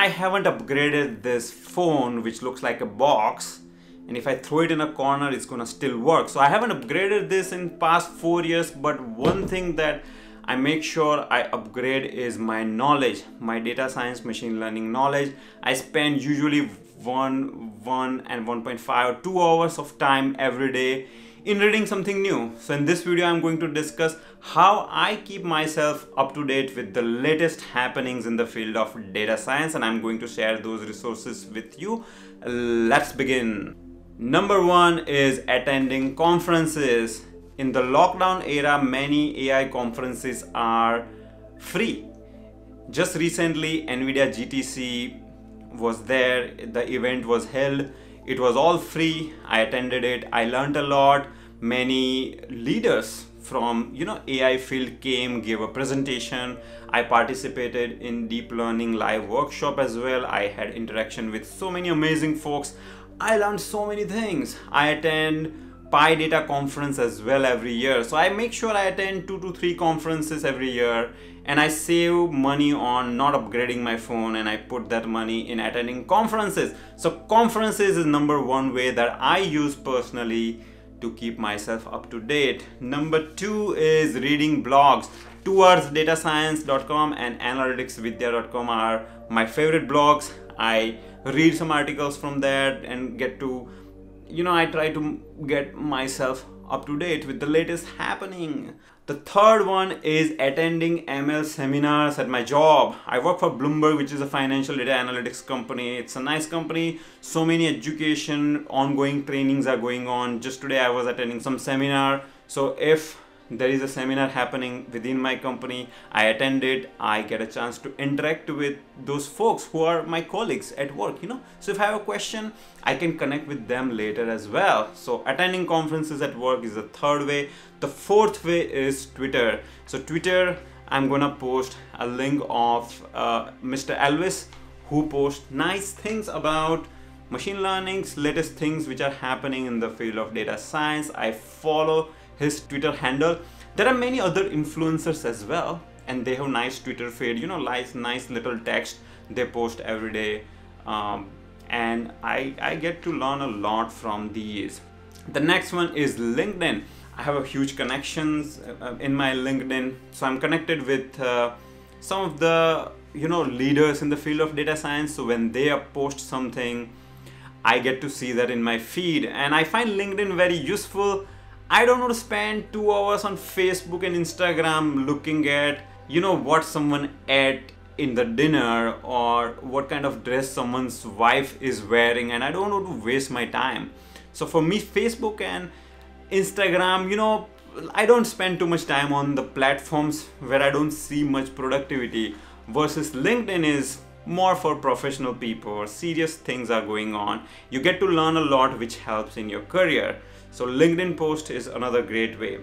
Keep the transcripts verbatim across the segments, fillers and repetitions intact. I haven't upgraded this phone, which looks like a box, and if I throw it in a corner, it's gonna still work. So I haven't upgraded this in past four years, but one thing that I make sure I upgrade is my knowledge, my data science, machine learning knowledge. I spend usually one, one and one point five or two hours of time every day in reading something new. So in this video, I'm going to discuss how I keep myself up to date with the latest happenings in the field of data science, and I'm going to share those resources with you. Let's begin. Number one is attending conferences. In the lockdown era, many A I conferences are free. Just recently, NVIDIA G T C was there. The event was held. It was all free. I attended it. I learned a lot. Many leaders from, you know, A I field came, gave a presentation. I participated in deep learning live workshop as well. I had interaction with so many amazing folks. I learned so many things. I attend PyData conference as well every year. So I make sure I attend two to three conferences every year, and I save money on not upgrading my phone, and I put that money in attending conferences. So conferences is number one way that I use personally to keep myself up to date. Number two is reading blogs. Towards data science dot com and analytics vidhya dot com are my favorite blogs. I read some articles from there and get to, you know, I try to get myself up to date with the latest happening. The third one is attending M L seminars at my job. I work for Bloomberg, which is a financial data analytics company. It's a nice company. So many education, ongoing trainings are going on. Just today I was attending some seminar. So if there is a seminar happening within my company, I attend it, I get a chance to interact with those folks who are my colleagues at work, you know. So if I have a question, I can connect with them later as well. So attending conferences at work is the third way. The fourth way is Twitter. So Twitter, I'm gonna post a link of uh, Mister Elvis, who posts nice things about machine learning's latest things which are happening in the field of data science. I follow his Twitter handle. There are many other influencers as well, and they have nice Twitter feed, you know, nice, nice little text they post every day. Um, and I, I get to learn a lot from these. The next one is LinkedIn. I have a huge connections uh, in my LinkedIn. So I'm connected with uh, some of the, you know, leaders in the field of data science. So when they post something, I get to see that in my feed, and I find LinkedIn very useful. I don't want to spend two hours on Facebook and Instagram looking at, you know, what someone ate in the dinner or what kind of dress someone's wife is wearing, and I don't want to waste my time. So for me, Facebook and Instagram, you know, I don't spend too much time on the platforms where I don't see much productivity, versus LinkedIn is more for professional people. Serious things are going on. You get to learn a lot, which helps in your career. So LinkedIn post is another great way.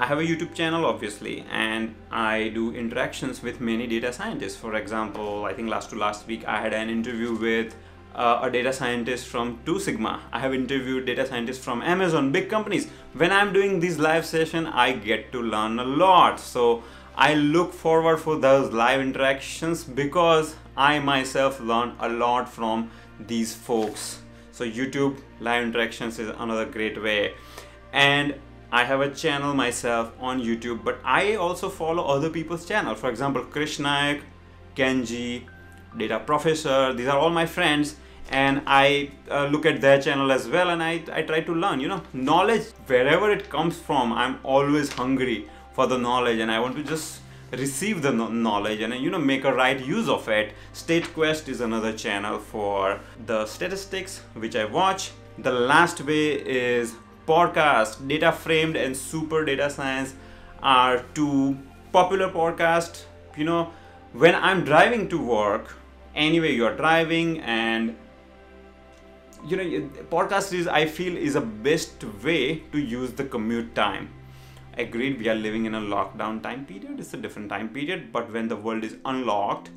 I have a YouTube channel, obviously, and I do interactions with many data scientists. For example, I think last to last week, I had an interview with uh, a data scientist from Two Sigma. I have interviewed data scientists from Amazon, big companies. When I'm doing these live sessions, I get to learn a lot. So I look forward for those live interactions because I myself learn a lot from these folks. So YouTube live interactions is another great way. And I have a channel myself on YouTube, but I also follow other people's channel. For example, Krish Naik, Kenji, Data Professor, these are all my friends, and I uh, look at their channel as well, and I, I try to learn, you know, knowledge wherever it comes from. I'm always hungry for the knowledge, and I want to just receive the knowledge and, you know, make a right use of it. State Quest is another channel for the statistics which I watch. The last way is podcast. Data Framed and Super Data Science are two popular podcasts. You know, when I'm driving to work, anyway you're driving, and you know, podcast is, I feel, is a best way to use the commute time. Agreed, we are living in a lockdown time period. It's a different time period, but when the world is unlocked,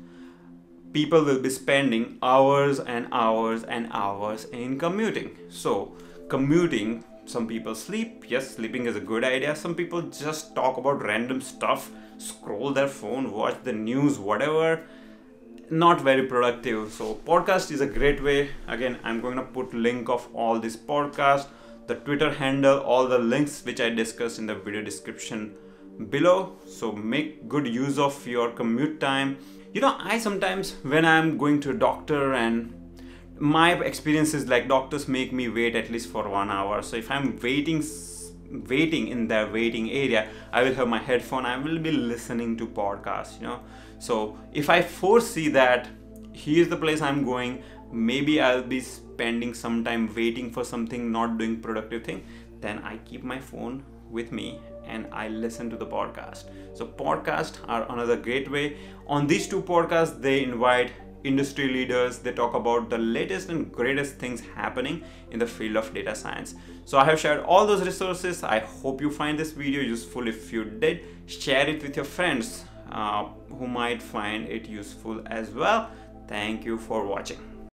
people will be spending hours and hours and hours in commuting. So commuting, some people sleep. Yes, sleeping is a good idea. Some people just talk about random stuff, scroll their phone, watch the news, whatever. not very productive. So podcast is a great way. Again, I'm going to put link of all this podcast, the Twitter handle, all the links which I discussed in the video description below. So make good use of your commute time. You know, I sometimes when I'm going to a doctor, and my experience is like doctors make me wait at least for one hour. So if I'm waiting waiting in their waiting area, I will have my headphone, I will be listening to podcasts, you know. So if I foresee that here's the place I'm going, maybe I'll be spending some time waiting for something, not doing productive thing, then I keep my phone with me and I listen to the podcast. So podcasts are another great way. On these two podcasts, they invite industry leaders, they talk about the latest and greatest things happening in the field of data science. So I have shared all those resources. I hope you find this video useful. If you did, share it with your friends uh, who might find it useful as well. Thank you for watching.